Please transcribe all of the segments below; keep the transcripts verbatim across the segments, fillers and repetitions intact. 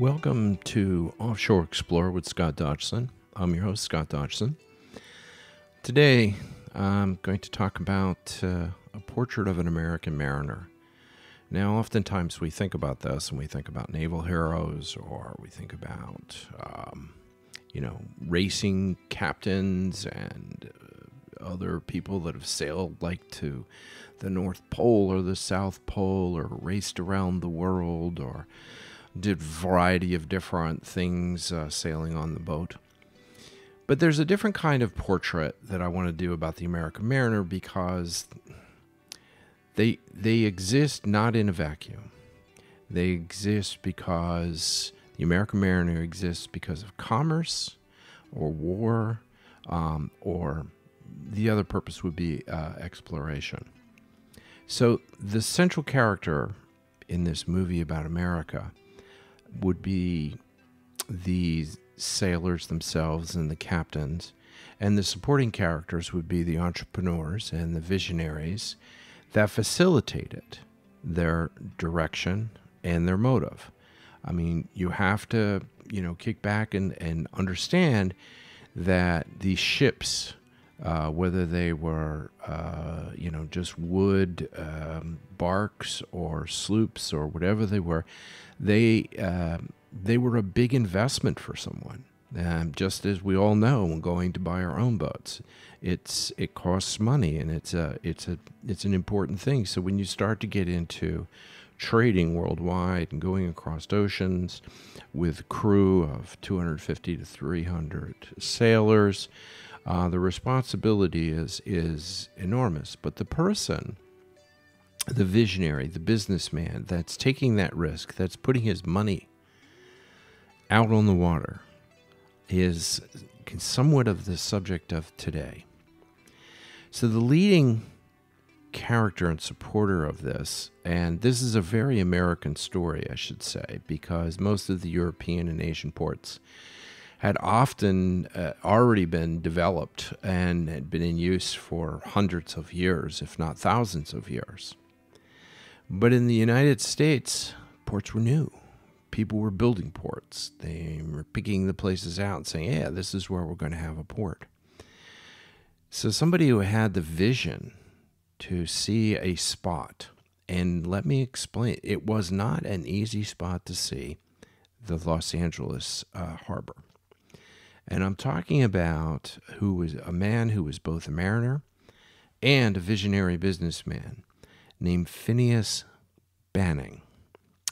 Welcome to Offshore Explorer with Scott Dodgson. I'm your host, Scott Dodgson. Today, I'm going to talk about uh, a portrait of an American mariner. Now, oftentimes we think about this and we think about naval heroes, or we think about, um, you know, racing captains and uh, other people that have sailed like to the North Pole or the South Pole or raced around the world or did a variety of different things uh, sailing on the boat. But there's a different kind of portrait that I want to do about the American mariner, because they they exist not in a vacuum. They exist because the American mariner exists because of commerce or war, um, or the other purpose would be uh, exploration. So the central character in this movie about America would be the sailors themselves and the captains, and the supporting characters would be the entrepreneurs and the visionaries that facilitated their direction and their motive. I mean, you have to, you know, kick back and, and understand that these ships, uh, whether they were, uh, you know, just wood um, barks or sloops or whatever they were, they uh, they were a big investment for someone. Um, just as we all know, when going to buy our own boats, it's it costs money, and it's a it's a it's an important thing. So when you start to get into trading worldwide and going across oceans with a crew of two hundred fifty to three hundred sailors, uh, the responsibility is is enormous. But the person, the visionary, the businessman that's taking that risk, that's putting his money out on the water, is somewhat of the subject of today. So the leading character and supporter of this, and this is a very American story, I should say, because most of the European and Asian ports had often uh, already been developed and had been in use for hundreds of years, if not thousands of years. But in the United States, ports were new. People were building ports. They were picking the places out and saying, yeah, this is where we're going to have a port. So somebody who had the vision to see a spot, and let me explain, it was not an easy spot to see, the Los Angeles uh, harbor. And I'm talking about who was a man who was both a mariner and a visionary businessman named Phineas Banning.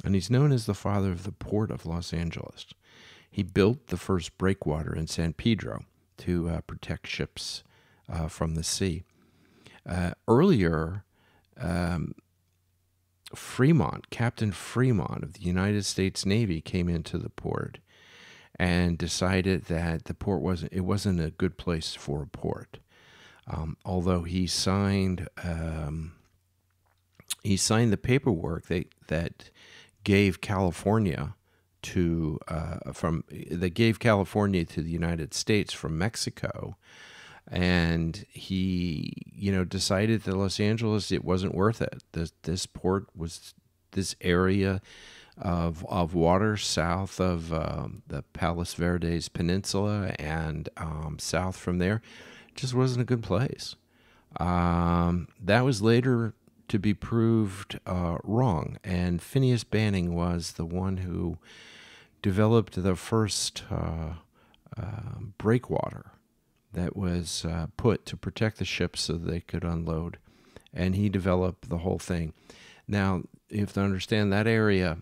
And he's known as the father of the port of Los Angeles. He built the first breakwater in San Pedro to uh, protect ships uh, from the sea. Uh, earlier, um, Fremont, Captain Fremont of the United States Navy, came into the port and decided that the port wasn't, it wasn't a good place for a port. Um, although he signed, um, he signed the paperwork that, that gave California to uh, from that gave California to the United States from Mexico, and he you know decided that Los Angeles, it wasn't worth it. This this port was this area of of water south of um, the Palos Verdes Peninsula and um, south from there, just wasn't a good place. Um, that was later to be proved uh, wrong. And Phineas Banning was the one who developed the first uh, uh, breakwater that was uh, put to protect the ships so they could unload. And he developed the whole thing. Now, you have to understand that area,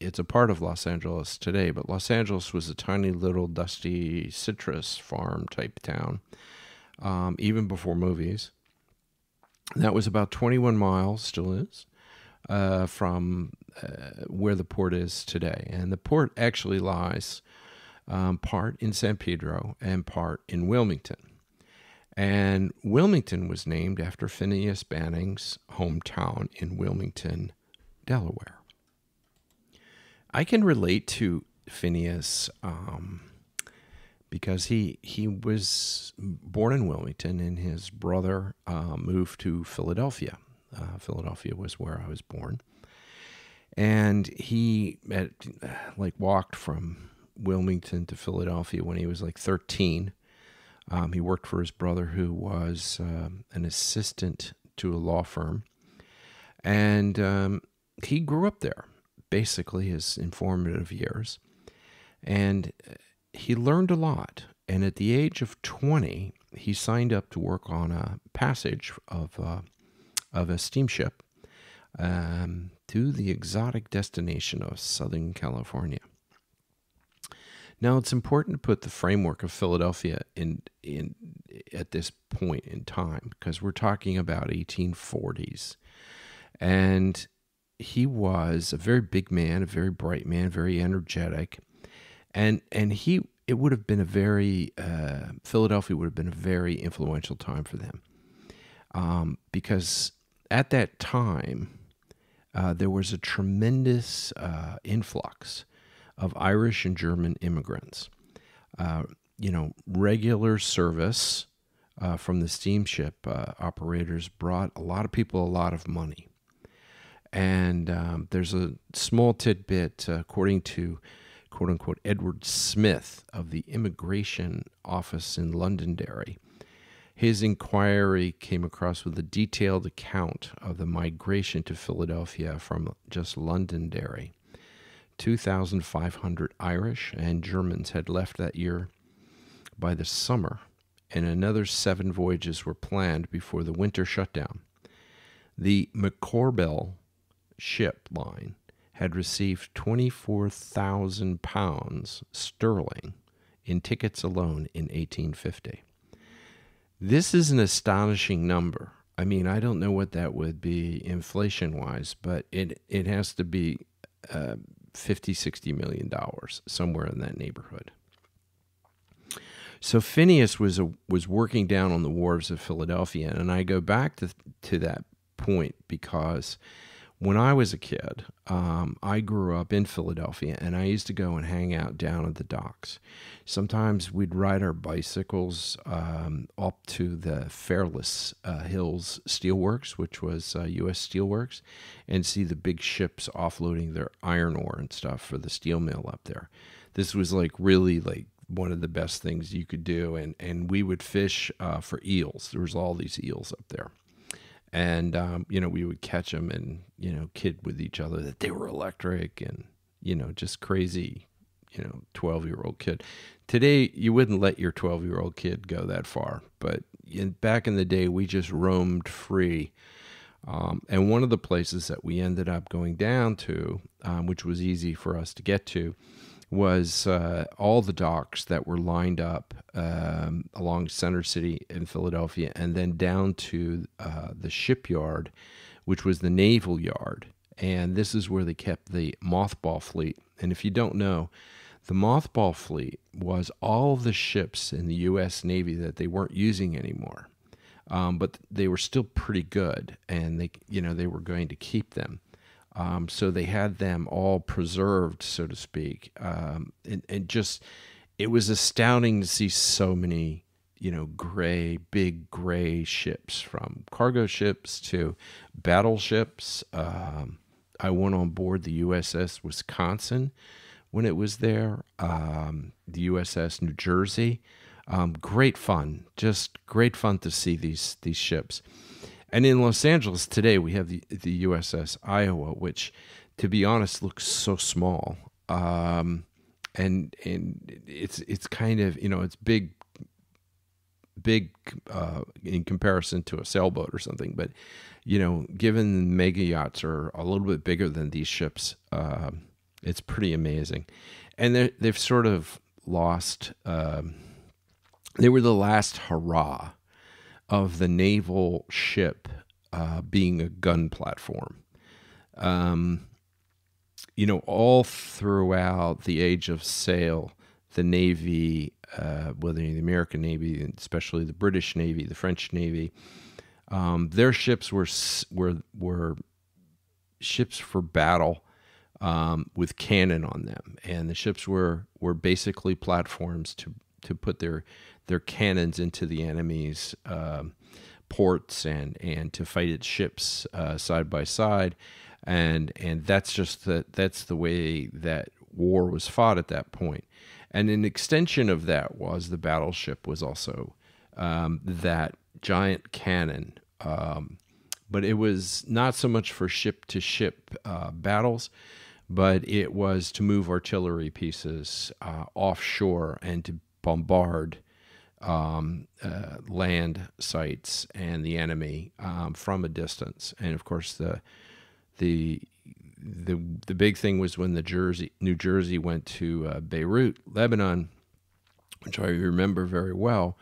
it's a part of Los Angeles today, but Los Angeles was a tiny little dusty citrus farm type town, um, even before movies. That was about twenty-one miles, still is, uh, from uh, where the port is today. And the port actually lies um, part in San Pedro and part in Wilmington. And Wilmington was named after Phineas Banning's hometown in Wilmington, Delaware. I can relate to Phineas um, because he he was born in Wilmington, and his brother uh, moved to Philadelphia. Uh, Philadelphia was where I was born. And he had, like, walked from Wilmington to Philadelphia when he was like thirteen. Um, he worked for his brother, who was um, an assistant to a law firm. And um, he grew up there, basically his informative years. And he learned a lot. And at the age of twenty, he signed up to work on a passage of, uh, of a steamship um, to the exotic destination of Southern California. Now, it's important to put the framework of Philadelphia in in at this point in time, because we're talking about eighteen forties. And he was a very big man, a very bright man, very energetic. And and he it would have been a very, uh, Philadelphia would have been a very influential time for them. Um, because at that time, uh, there was a tremendous uh, influx of Irish and German immigrants. Uh, you know, regular service uh, from the steamship uh, operators brought a lot of people a lot of money. And um, there's a small tidbit, uh, according to quote-unquote Edward Smith of the Immigration Office in Londonderry. His inquiry came across with a detailed account of the migration to Philadelphia from just Londonderry. two thousand five hundred Irish and Germans had left that year by the summer, and another seven voyages were planned before the winter shutdown. The McCorbill ship line had received twenty-four thousand pounds sterling in tickets alone in eighteen fifty. This is an astonishing number. I mean, I don't know what that would be inflation-wise, but it, it has to be... Uh, fifty, sixty million dollars, somewhere in that neighborhood. So Phineas was a, was working down on the wharves of Philadelphia, and I go back to to that point because when I was a kid, um, I grew up in Philadelphia, and I used to go and hang out down at the docks. Sometimes we'd ride our bicycles um, up to the Fairless uh, Hills Steelworks, which was uh, U S Steelworks, and see the big ships offloading their iron ore and stuff for the steel mill up there. This was like really like one of the best things you could do, and, and we would fish uh, for eels. There was all these eels up there. And, um, you know, we would catch them and, you know, kid with each other that they were electric and, you know, just crazy, you know, twelve-year-old kid. Today, you wouldn't let your twelve-year-old kid go that far. But in, back in the day, we just roamed free. Um, and one of the places that we ended up going down to, um, which was easy for us to get to, was uh, all the docks that were lined up um, along Center City in Philadelphia and then down to uh, the shipyard, which was the Naval Yard. And this is where they kept the mothball fleet. And if you don't know, the mothball fleet was all the ships in the U S Navy that they weren't using anymore. Um, but they were still pretty good, and they, you know, they were going to keep them. Um, so they had them all preserved, so to speak. Um, and, and just, it was astounding to see so many, you know, gray, big gray ships, from cargo ships to battleships. Um, I went on board the U S S Wisconsin when it was there, um, the U S S New Jersey. Um, great fun, just great fun to see these, these ships. And in Los Angeles today, we have the, the U S S Iowa, which, to be honest, looks so small. Um, and and it's it's kind of, you know, it's big, big uh, in comparison to a sailboat or something. But, you know, given mega yachts are a little bit bigger than these ships, uh, it's pretty amazing. And they've sort of lost, um, they were the last hurrah of the naval ship uh, being a gun platform. Um, you know, all throughout the age of sail, the Navy, uh, whether the American Navy, and especially the British Navy, the French Navy, um, their ships were were were ships for battle um, with cannon on them, and the ships were were basically platforms to to put their their cannons into the enemy's um, ports and and to fight its ships uh, side by side. and and that's just the, that's the way that war was fought at that point. And an extension of that was the battleship was also um, that giant cannon, um, but it was not so much for ship-to-ship uh, battles, but it was to move artillery pieces uh, offshore and to bombard um, uh, land sites and the enemy um, from a distance. And of course, the the the the big thing was when the Jersey, New Jersey went to uh, Beirut, Lebanon, which I remember very well,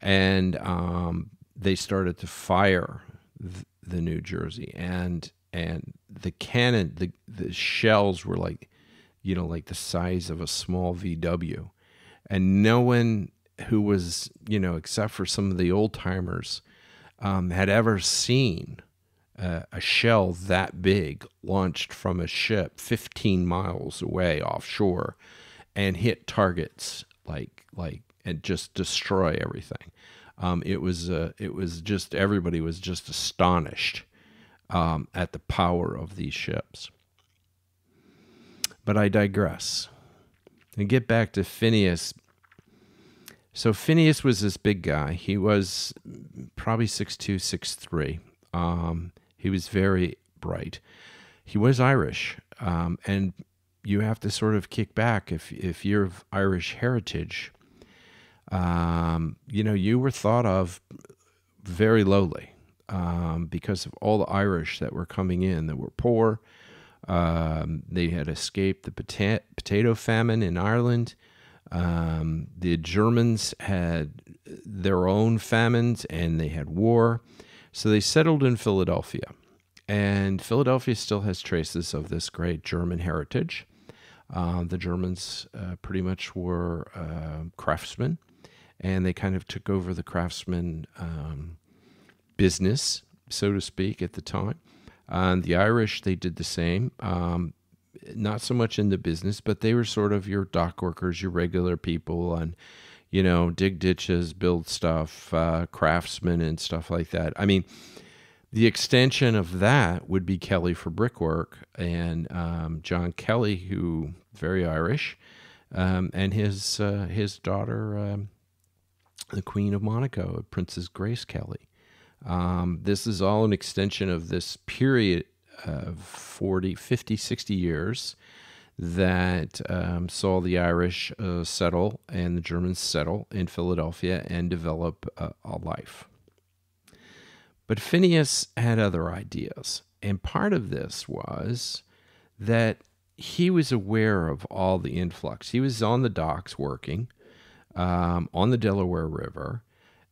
and um, they started to fire th the New Jersey, and and the cannon, the the shells were like, you know, like the size of a small V W, and no one who was, you know, except for some of the old timers, um, had ever seen uh, a shell that big launched from a ship fifteen miles away offshore and hit targets like like and just destroy everything. Um, it was uh, it was just, everybody was just astonished um, at the power of these ships. But I digress and get back to Phineas. So Phineas was this big guy. He was probably six two, six three. Um, he was very bright. He was Irish, um, and you have to sort of kick back if if you're of Irish heritage. Um, you know, you were thought of very lowly um, because of all the Irish that were coming in that were poor. Um, they had escaped the pota potato famine in Ireland. Um, the Germans had their own famines and they had war. So they settled in Philadelphia. And Philadelphia still has traces of this great German heritage. Uh, the Germans uh, pretty much were uh, craftsmen, and they kind of took over the craftsman um, business, so to speak, at the time. And the Irish, they did the same. Um, not so much in the business, but they were sort of your dock workers, your regular people, and, you know, dig ditches, build stuff, uh, craftsmen and stuff like that. I mean, the extension of that would be Kelly for brickwork, and um, John Kelly, who very Irish, um, and his uh, his daughter, um, the Queen of Monaco, Princess Grace Kelly. Um, this is all an extension of this period of forty, fifty, sixty years that um, saw the Irish uh, settle and the Germans settle in Philadelphia and develop uh, a life. But Phineas had other ideas, and part of this was that he was aware of all the influx. He was on the docks working um, on the Delaware River,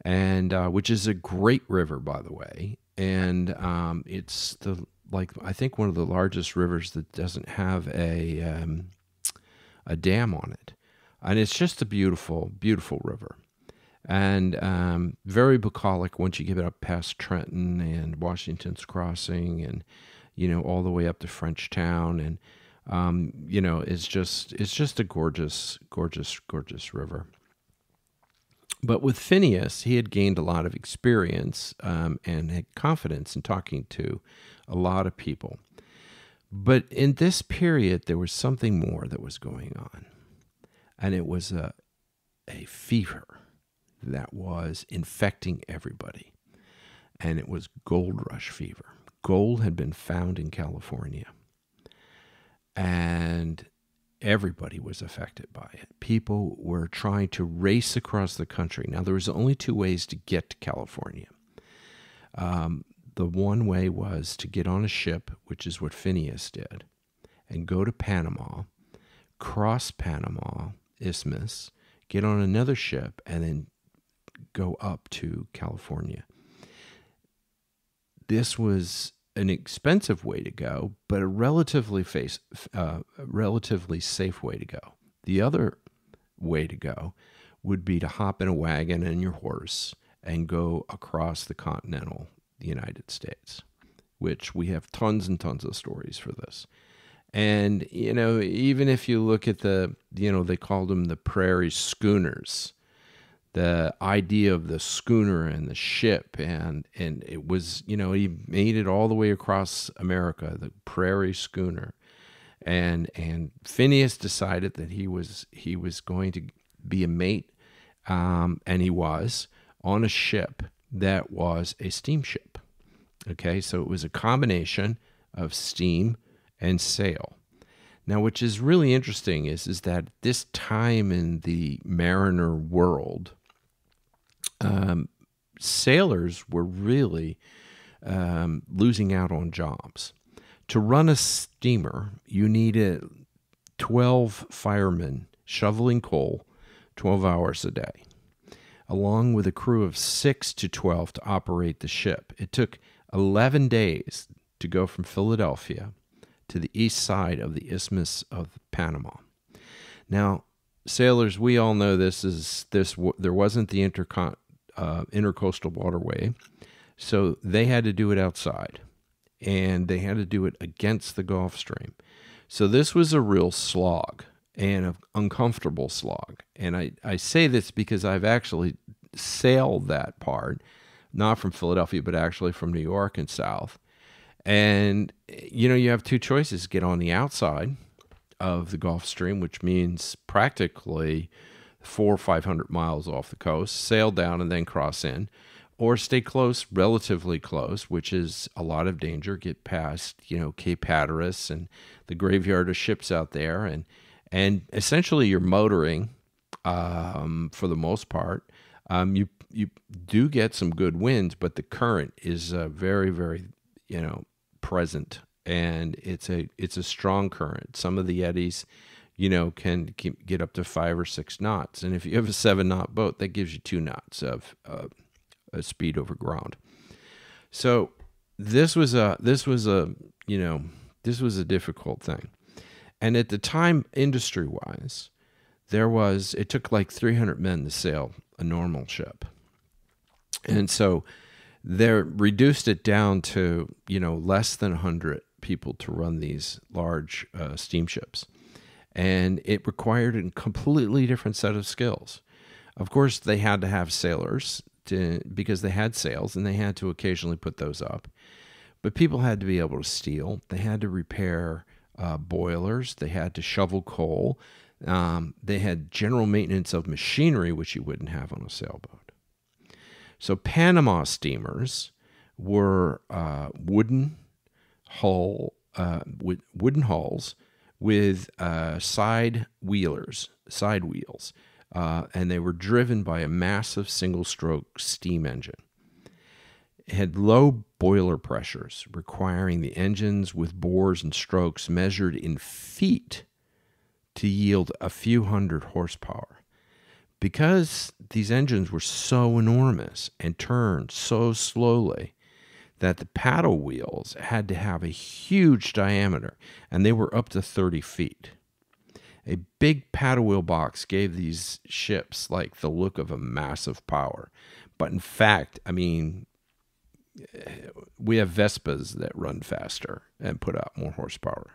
and uh, which is a great river, by the way, and um, it's the like I think one of the largest rivers that doesn't have a um, a dam on it, and it's just a beautiful, beautiful river, and um, very bucolic once you get it up past Trenton and Washington's Crossing, and you know all the way up to Frenchtown, and um, you know it's just it's just a gorgeous, gorgeous, gorgeous river. But with Phineas, he had gained a lot of experience um, and had confidence in talking to a lot of people. But in this period, there was something more that was going on. And it was a, a fever that was infecting everybody. And it was gold rush fever. Gold had been found in California. And everybody was affected by it. People were trying to race across the country. Now, there was only two ways to get to California. Um, the one way was to get on a ship, which is what Phineas did, and go to Panama, cross Panama Isthmus, get on another ship, and then go up to California. This was an expensive way to go, but a relatively face, uh, relatively safe way to go. The other way to go would be to hop in a wagon and your horse and go across the continental United States, which we have tons and tons of stories for this. And, you know, even if you look at the, you know, they called them the prairie schooners. the idea of the schooner and the ship, and and it was, you know, he made it all the way across America, the prairie schooner, and and Phineas decided that he was he was going to be a mate, um, and he was on a ship that was a steamship. Okay, so it was a combination of steam and sail. Now, which is really interesting is is that this time in the mariner world, um, sailors were really um, losing out on jobs. To run a steamer, you needed twelve firemen shoveling coal twelve hours a day, along with a crew of six to twelve to operate the ship. It took eleven days to go from Philadelphia to the east side of the Isthmus of Panama. Now, sailors, we all know this is this. There wasn't the intercon, uh, intercoastal waterway, so they had to do it outside, and they had to do it against the Gulf Stream. So this was a real slog, and an uncomfortable slog. And I, I say this because I've actually sailed that part, not from Philadelphia, but actually from New York and south. And, you know, you have two choices. Get on the outside of the Gulf Stream, which means practically four or five hundred miles off the coast, sail down and then cross in, or stay close, relatively close, which is a lot of danger. Get past, you know, Cape Hatteras and the graveyard of ships out there. And, and essentially you're motoring um, for the most part. Um, you, you do get some good winds, but the current is uh, very, very, you know, present, and it's a it's a strong current. Some of the eddies, you know, can keep, get up to five or six knots, and if you have a seven knot boat, that gives you two knots of uh, a speed over ground. So this was a this was a you know this was a difficult thing, and at the time, industry wise, there was it took like three hundred men to sail a normal ship, and so they reduced it down to, you know, less than one hundred people to run these large uh, steamships. And it required a completely different set of skills. Of course, they had to have sailors to, because they had sails, and they had to occasionally put those up. But people had to be able to steal. They had to repair uh, boilers. They had to shovel coal. Um, they had general maintenance of machinery, which you wouldn't have on a sailboat. So Panama steamers were uh, wooden hull, uh, with wooden hulls with uh, side wheelers, side wheels, uh, and they were driven by a massive single-stroke steam engine. It had low boiler pressures, requiring the engines with bores and strokes measured in feet to yield a few hundred horsepower. Because these engines were so enormous and turned so slowly that the paddle wheels had to have a huge diameter, and they were up to thirty feet. A big paddle wheel box gave these ships like the look of a massive power. But in fact, I mean, we have Vespas that run faster and put out more horsepower.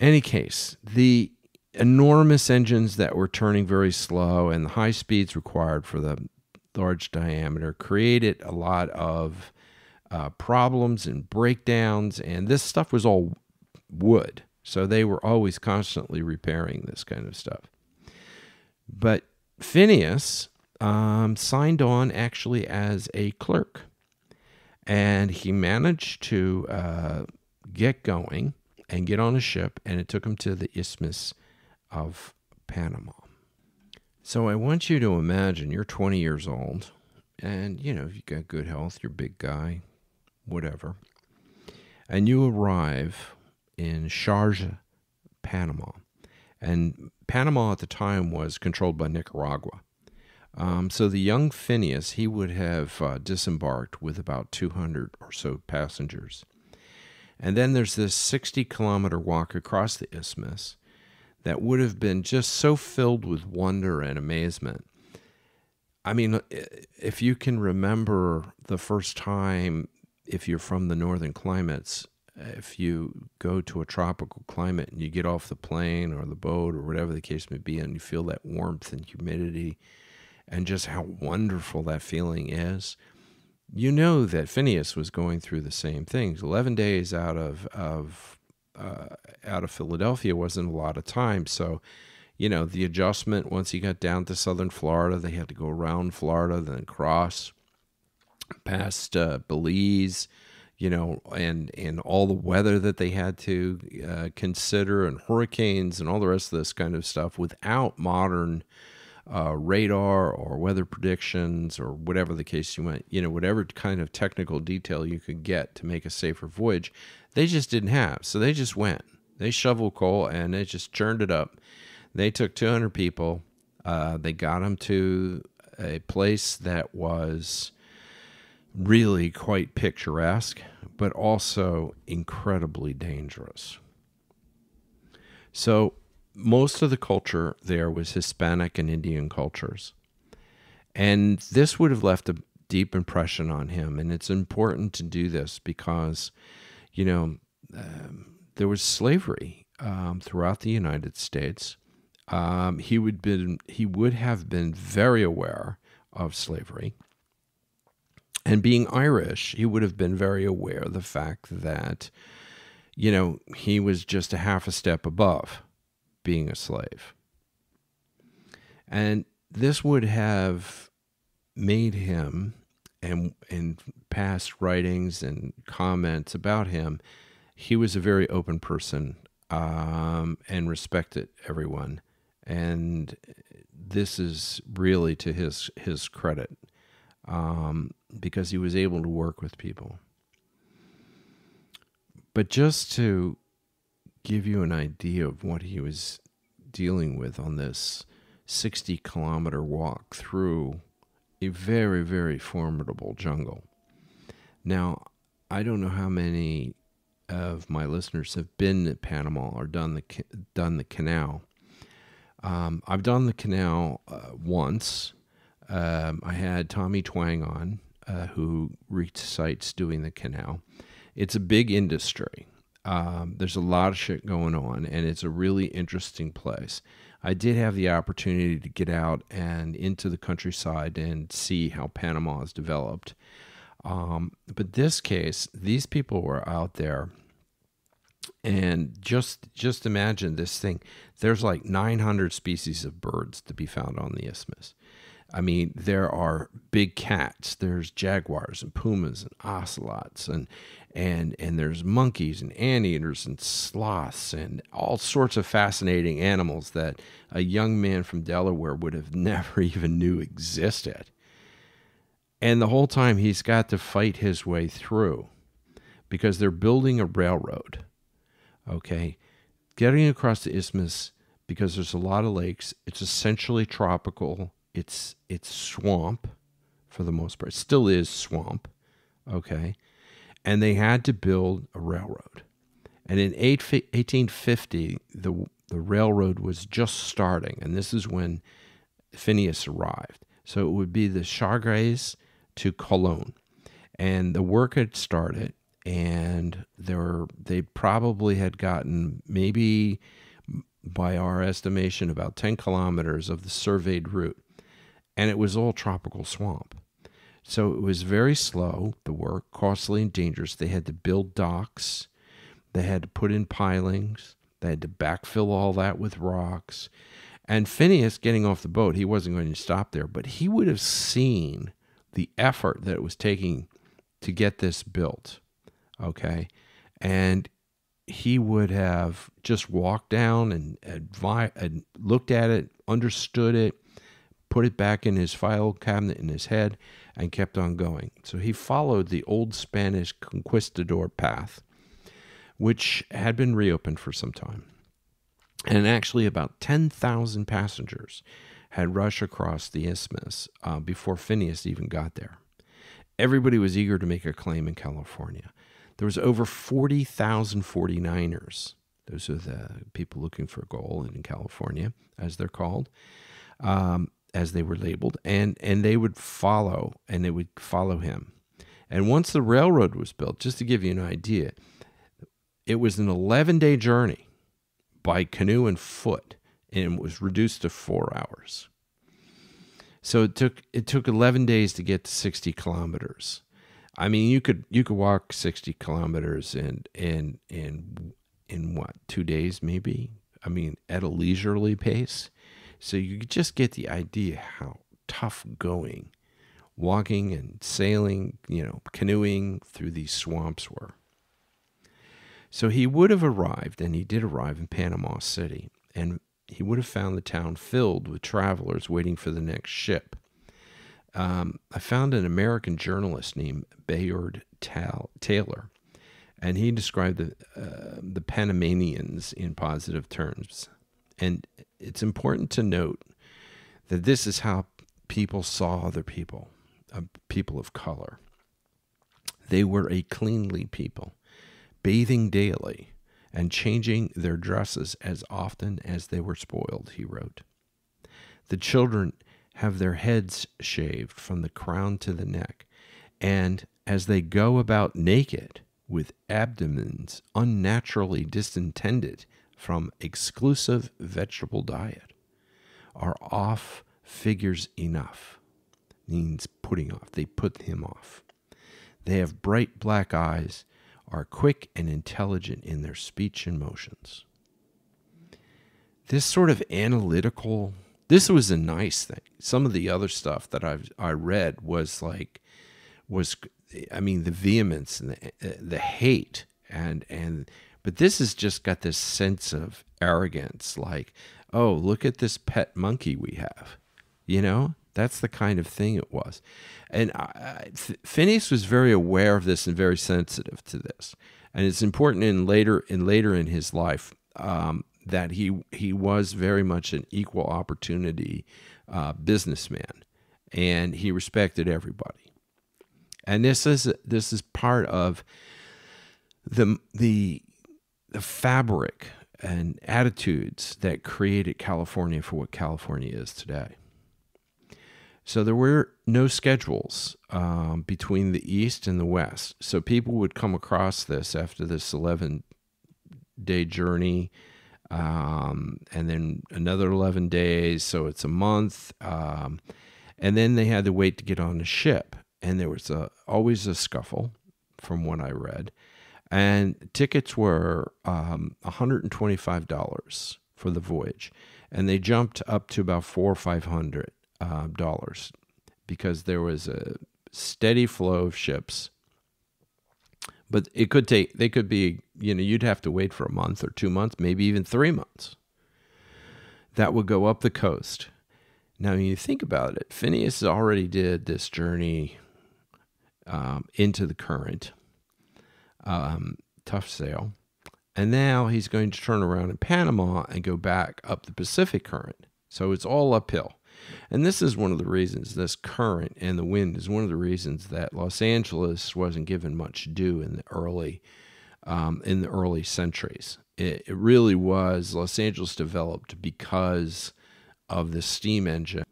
In any case, the enormous engines that were turning very slow and the high speeds required for the large diameter created a lot of uh, problems and breakdowns, and this stuff was all wood, so they were always constantly repairing this kind of stuff. But Phineas um, signed on actually as a clerk, and he managed to uh, get going and get on a ship, and it took him to the Isthmus of Panama. So I want you to imagine you're twenty years old, and you know, you got good health, you're a big guy, whatever, and you arrive in Sharjah, Panama. And Panama at the time was controlled by Nicaragua. Um, so the young Phineas, he would have uh, disembarked with about two hundred or so passengers. And then there's this sixty kilometer walk across the isthmus that would have been just so filled with wonder and amazement. I mean, if you can remember the first time, if you're from the northern climates, if you go to a tropical climate and you get off the plane or the boat or whatever the case may be, and you feel that warmth and humidity and just how wonderful that feeling is, you know that Phineas was going through the same things. eleven days out of, of, uh, out of Philadelphia wasn't a lot of time. So, you know, the adjustment, once he got down to southern Florida, they had to go around Florida, then cross past uh, Belize, you know, and, and all the weather that they had to uh, consider and hurricanes and all the rest of this kind of stuff without modern uh, radar or weather predictions or whatever the case you want, you know, whatever kind of technical detail you could get to make a safer voyage, they just didn't have. So they just went, they shoveled coal and they just churned it up. They took two hundred people. Uh, they got them to a place that was really quite picturesque, but also incredibly dangerous. So most of the culture there was Hispanic and Indian cultures. And this would have left a deep impression on him. And it's important to do this because, you know, um, there was slavery um, throughout the United States. Um, he would been, he would have been very aware of slavery. And being Irish, he would have been very aware of the fact that, you know, he was just a half a step above being a slave. And this would have made him, and in past writings and comments about him, he was a very open person um, and respected everyone. And this is really to his, his credit, um, because he was able to work with people. But just to give you an idea of what he was dealing with on this sixty kilometer walk through a very, very formidable jungle. Now, I don't know how many of my listeners have been to Panama or done the, done the canal. Um, I've done the canal uh, once. Um, I had Tommy Twang on, Uh, who recites doing the canal. It's a big industry. Um, there's a lot of shit going on, and it's a really interesting place. I did have the opportunity to get out and into the countryside and see how Panama has developed. Um, but this case, these people were out there, and just just imagine this thing. There's like nine hundred species of birds to be found on the isthmus. I mean, there are big cats, there's jaguars and pumas and ocelots and, and, and there's monkeys and anteaters and sloths and all sorts of fascinating animals that a young man from Delaware would have never even knew existed. And the whole time he's got to fight his way through because they're building a railroad, okay? Getting across the isthmus, because there's a lot of lakes, it's essentially tropical. It's it's swamp for the most part. It still is swamp, okay? And they had to build a railroad. And in eighteen fifty, the, the railroad was just starting, and this is when Phineas arrived. So it would be the Chagres to Colon. And the work had started, and there were, they probably had gotten maybe, by our estimation, about ten kilometers of the surveyed route. And it was all tropical swamp. So it was very slow, the work, costly and dangerous. They had to build docks. They had to put in pilings. They had to backfill all that with rocks. And Phineas, getting off the boat, he wasn't going to stop there, but he would have seen the effort that it was taking to get this built, okay? And he would have just walked down and, and looked at it, understood it, put it back in his file cabinet in his head, and kept on going. So he followed the old Spanish conquistador path, which had been reopened for some time. And actually about ten thousand passengers had rushed across the isthmus uh, before Phineas even got there. Everybody was eager to make a claim in California. There was over forty thousand forty-niners. Those are the people looking for gold in California, as they're called. Um, as they were labeled, and, and they would follow, and they would follow him. And once the railroad was built, just to give you an idea, It was an eleven-day journey by canoe and foot, and it was reduced to four hours. So it took it took eleven days to get to sixty kilometers. I mean, you could you could walk sixty kilometers in in in in what, two days maybe? I mean, at a leisurely pace. So you just get the idea how tough going, walking and sailing, you know, canoeing through these swamps were. So he would have arrived, and he did arrive in Panama City, and he would have found the town filled with travelers waiting for the next ship. Um, I found an American journalist named Bayard Taylor, and he described the, uh, the Panamanians in positive terms. And it's important to note that this is how people saw other people, uh, people of color. They were a cleanly people, bathing daily and changing their dresses as often as they were spoiled, he wrote. The children have their heads shaved from the crown to the neck, and as they go about naked with abdomens unnaturally distended from exclusive vegetable diet, are off figures enough, means putting off, they put him off. They have bright black eyes, are quick and intelligent in their speech and motions. This sort of analytical, this was a nice thing. Some of the other stuff that I've, I read was like, was, I mean, the vehemence and the, uh, the hate, and, and, but this has just got this sense of arrogance, like, oh, look at this pet monkey we have, you know? That's the kind of thing it was. And I, Phineas was very aware of this and very sensitive to this. And it's important in later in later in his life um, that he he was very much an equal opportunity uh, businessman, and he respected everybody. And this is this is part of the the the fabric and attitudes that created California for what California is today. So there were no schedules um, between the East and the West. So people would come across this after this eleven-day journey, um, and then another eleven days, so it's a month. Um, and then they had to wait to get on the ship. And there was a, always a scuffle, from what I read. And tickets were um, one hundred twenty-five dollars for the voyage. And they jumped up to about four or five hundred dollars. Uh, dollars, because there was a steady flow of ships, but it could take, they could be, you know, you'd have to wait for a month or two months, maybe even three months. That would go up the coast. Now, when you think about it, Phineas already did this journey um, into the current, um, tough sail, and now he's going to turn around in Panama and go back up the Pacific Current. So it's all uphill. And this is one of the reasons, this current and the wind is one of the reasons that Los Angeles wasn't given much due in the early, um, in the early centuries. It, it really was, Los Angeles developed because of the steam engine.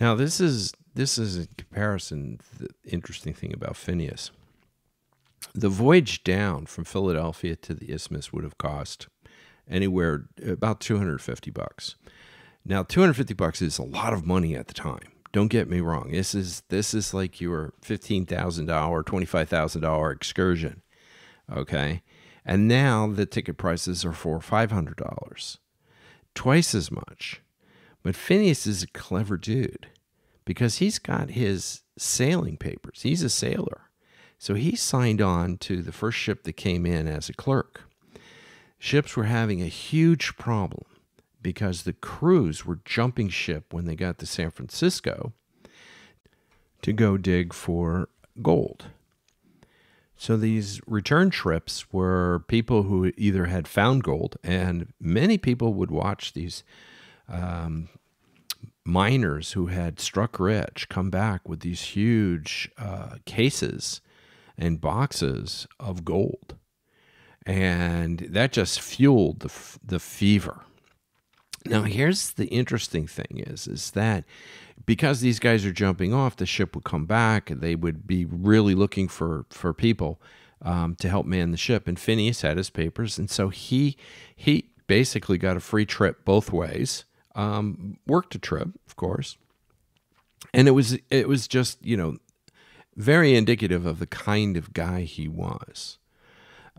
Now this is, this is in comparison, the interesting thing about Phineas. The voyage down from Philadelphia to the Isthmus would have cost anywhere about two hundred fifty bucks. Now, two hundred fifty bucks is a lot of money at the time. Don't get me wrong. This is this is like your fifteen thousand dollars, twenty-five thousand dollars excursion, okay? And now the ticket prices are four or five hundred dollars, twice as much. But Phineas is a clever dude because he's got his sailing papers. He's a sailor, so he signed on to the first ship that came in as a clerk. Ships were having a huge problem, because the crews were jumping ship when they got to San Francisco to go dig for gold. So these return trips were people who either had found gold, and many people would watch these um, miners who had struck rich come back with these huge uh, cases and boxes of gold. And that just fueled the, the fever. Now, here's the interesting thing is, is that because these guys are jumping off, the ship would come back and they would be really looking for, for people um, to help man the ship. And Phineas had his papers, and so he he basically got a free trip both ways. Um, worked a trip, of course, and it was it was just, you know, very indicative of the kind of guy he was.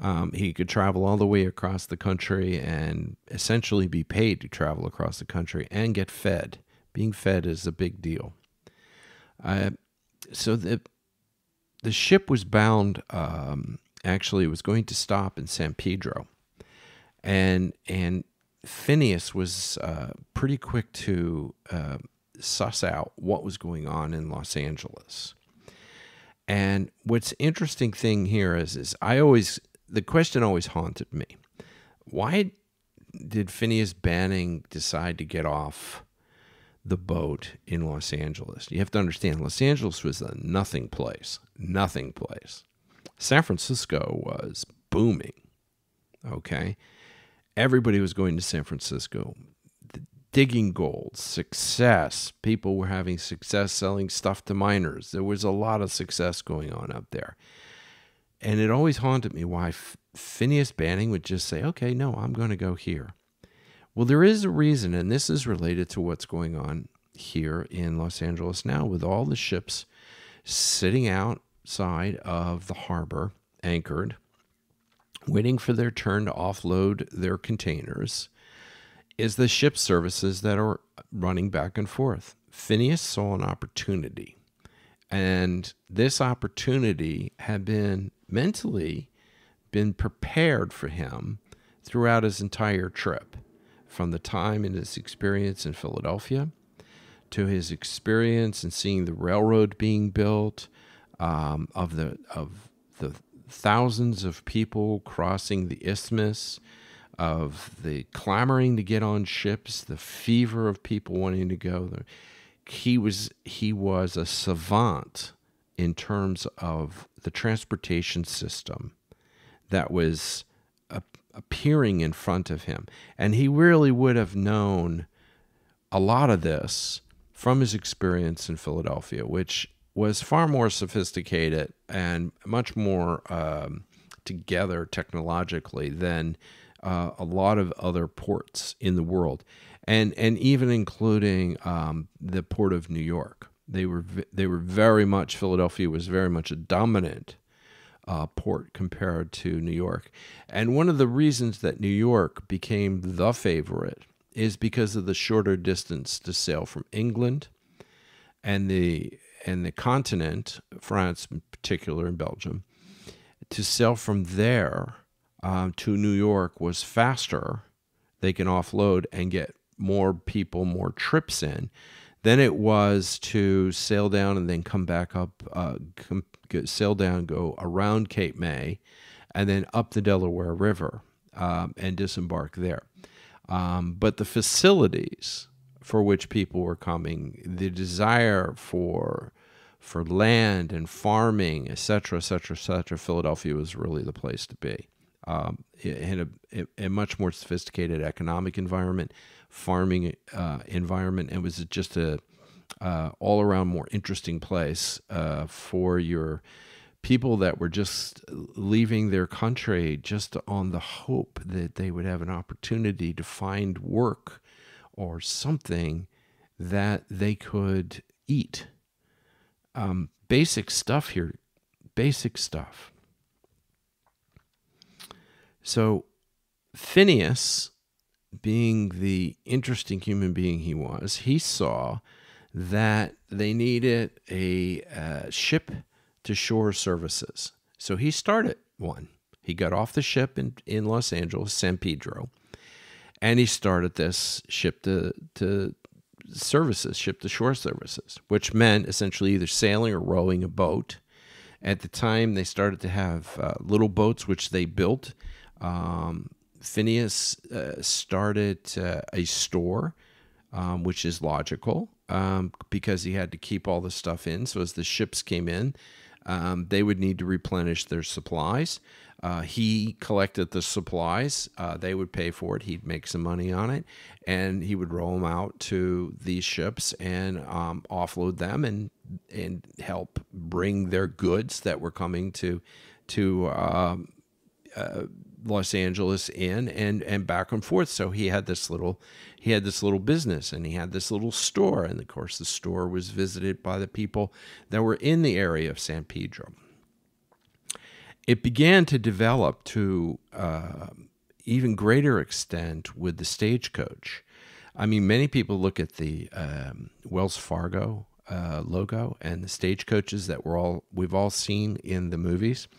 Um, he could travel all the way across the country and essentially be paid to travel across the country and get fed. Being fed is a big deal. Uh, so the the ship was bound. Um, actually, it was going to stop in San Pedro, and and Phineas was uh, pretty quick to uh, suss out what was going on in Los Angeles. And what's interesting thing here is is I always. The question always haunted me. Why did Phineas Banning decide to get off the boat in Los Angeles? You have to understand, Los Angeles was a nothing place, nothing place. San Francisco was booming, okay? Everybody was going to San Francisco, digging gold, success. People were having success selling stuff to miners. There was a lot of success going on up there. And it always haunted me why Phineas Banning would just say, okay, no, I'm going to go here. Well, there is a reason, and this is related to what's going on here in Los Angeles now with all the ships sitting outside of the harbor, anchored, waiting for their turn to offload their containers, is the ship services that are running back and forth. Phineas saw an opportunity, and this opportunity had been mentally been prepared for him throughout his entire trip, from the time in his experience in Philadelphia to his experience in seeing the railroad being built, um, of the of the thousands of people crossing the isthmus, of the clamoring to get on ships, the fever of people wanting to go. He was he was a savant in terms of the transportation system that was ap- appearing in front of him. And he really would have known a lot of this from his experience in Philadelphia, which was far more sophisticated and much more um, together technologically than uh, a lot of other ports in the world, and and even including um, the port of New York. They were they were very much, Philadelphia was very much a dominant uh, port compared to New York. And one of the reasons that New York became the favorite is because of the shorter distance to sail from England and the and the continent, France in particular and Belgium. To sail from there um, to New York was faster. They can offload and get more people, more trips in. Then it was to sail down and then come back up, uh, come, sail down, go around Cape May, and then up the Delaware River um, and disembark there. Um, but the facilities for which people were coming, the desire for for land and farming, et cetera, et cetera, et cetera, Philadelphia was really the place to be. Um, it had a, it, a much more sophisticated economic environment, farming uh, environment, and was just a uh, all around more interesting place uh, for your people that were just leaving their country just on the hope that they would have an opportunity to find work or something that they could eat. Um, basic stuff here, basic stuff. So Phineas, being the interesting human being he was, he saw that they needed a uh, ship-to-shore services. So he started one. He got off the ship in, in Los Angeles, San Pedro, and he started this ship-to-to services, ship-to-shore services, which meant essentially either sailing or rowing a boat. At the time, they started to have uh, little boats, which they built. Um, Phineas uh, started uh, a store, um, which is logical um, because he had to keep all the stuff in. So as the ships came in, um, they would need to replenish their supplies. Uh, he collected the supplies. Uh, they would pay for it. He'd make some money on it, and he would roll them out to these ships and um, offload them and and help bring their goods that were coming to to uh, uh, Los Angeles in and and back and forth. So he had this little he had this little business, and he had this little store, and of course the store was visited by the people that were in the area of San Pedro. It began to develop to uh, even greater extent with the stagecoach. I mean, many people look at the um, Wells Fargo uh, logo and the stagecoaches that we're all we've all seen in the movies.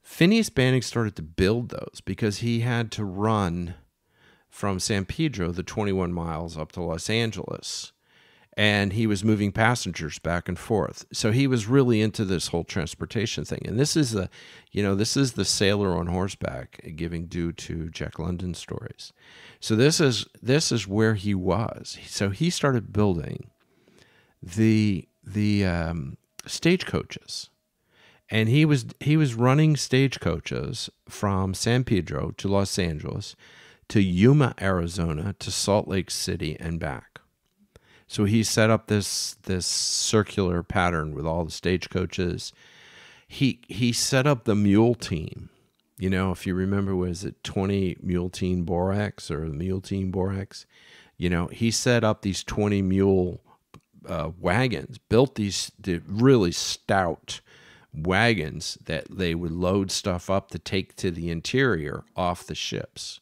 Phineas Banning started to build those because he had to run from San Pedro, the twenty-one miles, up to Los Angeles, and he was moving passengers back and forth. So he was really into this whole transportation thing. And this is the, you know, this is the sailor on horseback giving due to Jack London stories. So this is this is where he was. So he started building the the um, stagecoaches. And he was he was running stagecoaches from San Pedro to Los Angeles, to Yuma, Arizona, to Salt Lake City, and back. So he set up this this circular pattern with all the stagecoaches. He he set up the mule team. You know, if you remember, was it twenty mule team borax or the mule team borax? You know, he set up these twenty mule uh, wagons, built these the really stout wagons that they would load stuff up to take to the interior off the ships.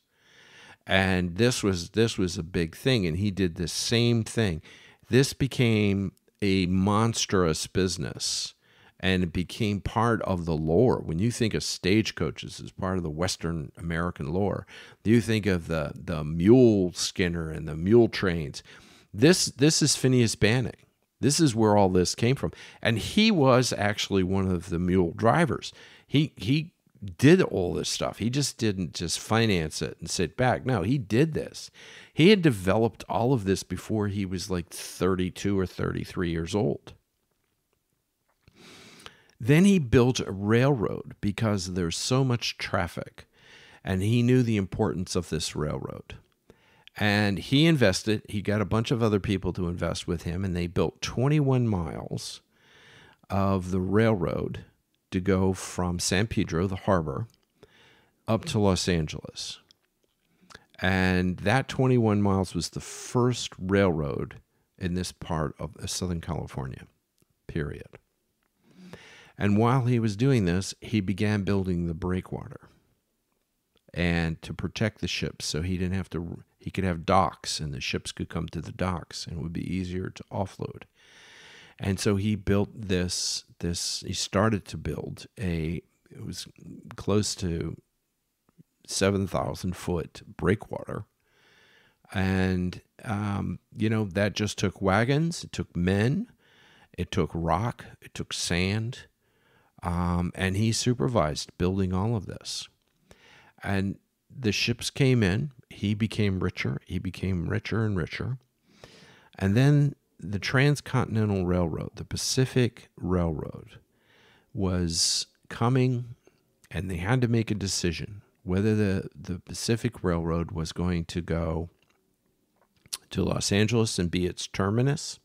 And this was this was a big thing, and he did the same thing. This became a monstrous business, and it became part of the lore. When you think of stagecoaches as part of the Western American lore, you think of the the mule skinner and the mule trains. This this is Phineas Banning. This is where all this came from. And he was actually one of the mule drivers. He he did all this stuff. He just didn't just finance it and sit back. No, he did this. He had developed all of this before he was like thirty-two or thirty-three years old. Then he built a railroad because there's so much traffic, and he knew the importance of this railroad. And he invested, he got a bunch of other people to invest with him, and they built twenty-one miles of the railroad to go from San Pedro, the harbor, up to Los Angeles. And that twenty-one miles was the first railroad in this part of Southern California, period. And while he was doing this, he began building the breakwater and to protect the ships so he didn't have to... He could have docks, and the ships could come to the docks, and it would be easier to offload. And so he built this, this he started to build a, it was close to seven thousand foot breakwater. And, um, you know, that just took wagons, it took men, it took rock, it took sand, um, and he supervised building all of this. And the ships came in. He became richer. He became richer and richer. And then the Transcontinental Railroad, the Pacific Railroad, was coming, and they had to make a decision whether the, the Pacific Railroad was going to go to Los Angeles and be its terminus,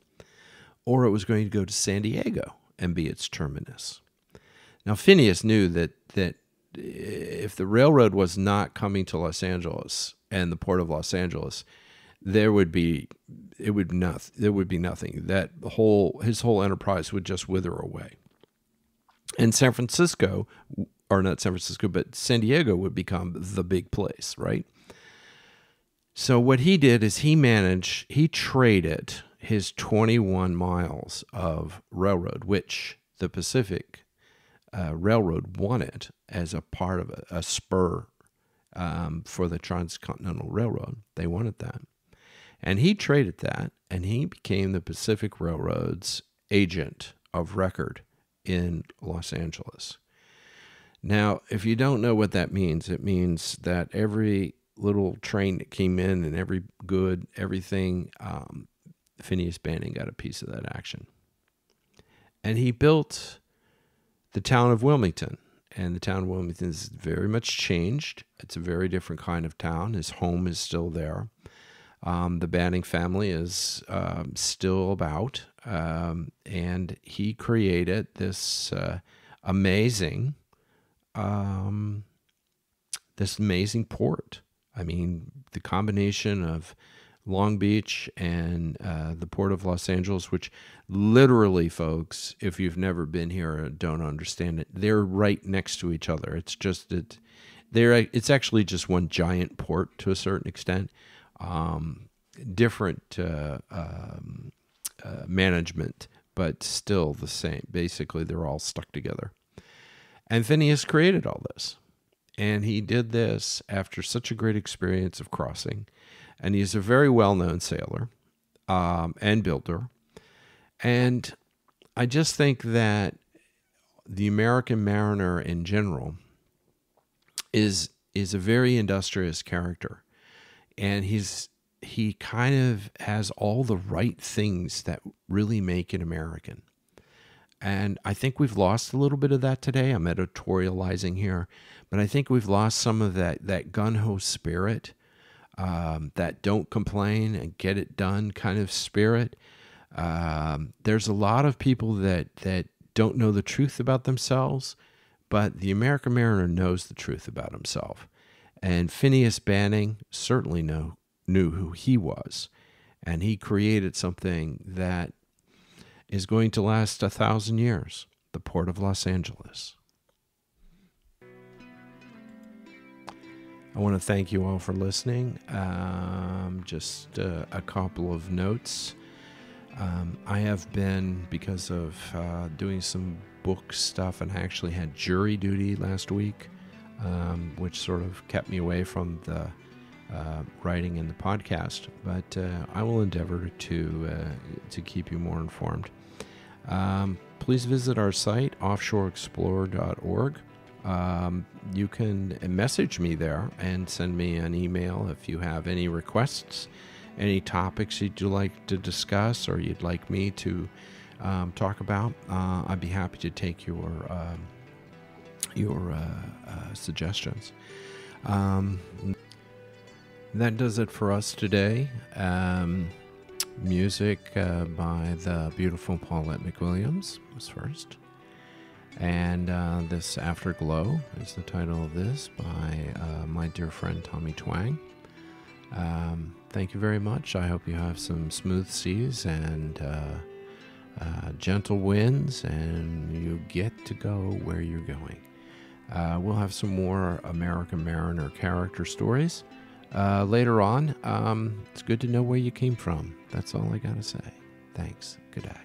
or it was going to go to San Diego and be its terminus. Now, Phineas knew that that if the railroad was not coming to Los Angeles and the port of Los Angeles, there would be it would not there would be nothing. That whole his whole enterprise would just wither away. And San Francisco, or not San Francisco, but San Diego would become the big place, right? So what he did is he managed he traded his twenty-one miles of railroad, which the Pacific Uh, railroad wanted as a part of a, a spur um, for the Transcontinental Railroad. They wanted that. And he traded that, and he became the Pacific Railroad's agent of record in Los Angeles. Now, if you don't know what that means, it means that every little train that came in and every good, everything, um, Phineas Banning got a piece of that action. And he built the town of Wilmington, and the town of Wilmington is very much changed. It's a very different kind of town. His home is still there. Um, the Banning family is um, still about, um, and he created this uh, amazing um, this amazing port. I mean, the combination of Long Beach and uh, the Port of Los Angeles, which literally, folks, if you've never been here, don't understand it. They're right next to each other. It's just it, they're it's actually just one giant port to a certain extent. Um, different uh, um, uh, management, but still the same. Basically, they're all stuck together. And Phineas created all this, and he did this after such a great experience of crossing. And he's a very well-known sailor um, and builder. And I just think that the American mariner in general is is a very industrious character. And he's he kind of has all the right things that really make an American. And I think we've lost a little bit of that today. I'm editorializing here. But I think we've lost some of that, that gung-ho spirit. Um, that don't complain and get it done kind of spirit. Um, there's a lot of people that, that don't know the truth about themselves, but the American mariner knows the truth about himself. And Phineas Banning certainly know, knew who he was. And he created something that is going to last a thousand years, the Port of Los Angeles. I want to thank you all for listening. Um, just uh, a couple of notes. Um, I have been, because of uh, doing some book stuff, and I actually had jury duty last week, um, which sort of kept me away from the uh, writing and the podcast. But uh, I will endeavor to, uh, to keep you more informed. Um, please visit our site, offshore explorer dot org. Um, you can message me there and send me an email if you have any requests, any topics you'd like to discuss or you'd like me to um, talk about. Uh, I'd be happy to take your, uh, your uh, uh, suggestions. Um, that does it for us today. Um, music uh, by the beautiful Paulette McWilliams was first. And uh, this Afterglow is the title of this by uh, my dear friend Tommy Twang. Um, thank you very much. I hope you have some smooth seas and uh, uh, gentle winds, and you get to go where you're going. Uh, we'll have some more American mariner character stories uh, later on. Um, it's good to know where you came from. That's all I gotta say. Thanks. Good day.